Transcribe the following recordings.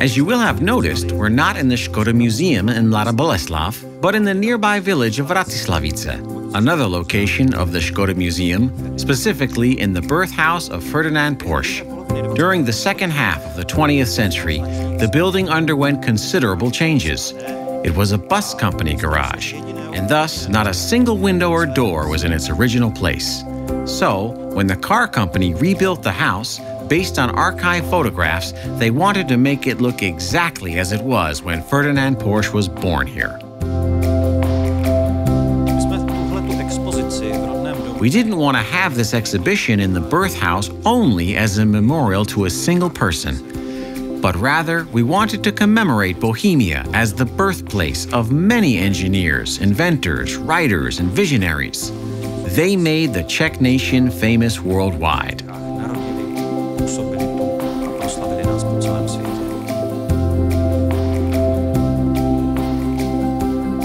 As you will have noticed, we're not in the Škoda Museum in Mladá Boleslav, but in the nearby village of Vratislavice, another location of the Škoda Museum, specifically in the birthhouse of Ferdinand Porsche. During the second half of the 20th century, the building underwent considerable changes. It was a bus company garage, and thus not a single window or door was in its original place. So, when the car company rebuilt the house, based on archive photographs, they wanted to make it look exactly as it was when Ferdinand Porsche was born here. We didn't want to have this exhibition in the birthhouse only as a memorial to a single person, but rather we wanted to commemorate Bohemia as the birthplace of many engineers, inventors, writers, and visionaries. They made the Czech nation famous worldwide.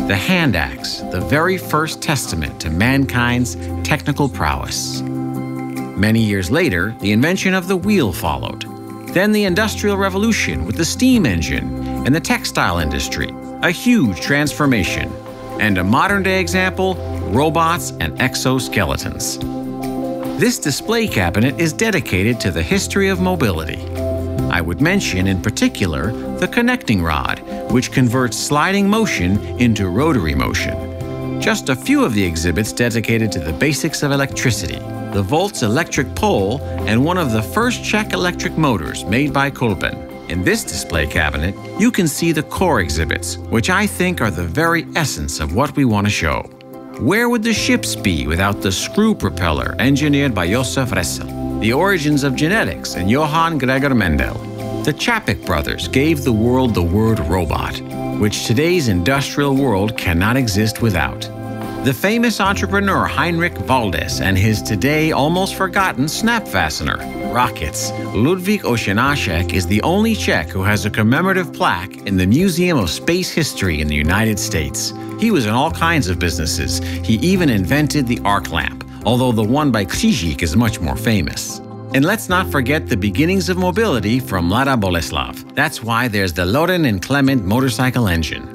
The hand axe, the very first testament to mankind's technical prowess. Many years later, the invention of the wheel followed. Then the Industrial Revolution with the steam engine and the textile industry, a huge transformation. And a modern-day example, robots and exoskeletons. This display cabinet is dedicated to the history of mobility. I would mention in particular the connecting rod, which converts sliding motion into rotary motion. Just a few of the exhibits dedicated to the basics of electricity, the Volt's electric pole, and one of the first Czech electric motors made by Kolben. In this display cabinet, you can see the core exhibits, which I think are the very essence of what we want to show. Where would the ships be without the screw propeller engineered by Josef Ressel? The origins of genetics and Johann Gregor Mendel. The Čapek brothers gave the world the word robot, which today's industrial world cannot exist without. The famous entrepreneur Heinrich Waldes and his today almost forgotten snap fastener, rockets. Ludwig Ošenášek is the only Czech who has a commemorative plaque in the Museum of Space History in the United States. He was in all kinds of businesses. He even invented the arc lamp, although the one by Krzyzik is much more famous. And let's not forget the beginnings of mobility from Mladá Boleslav. That's why there's the Loren and Clement motorcycle engine.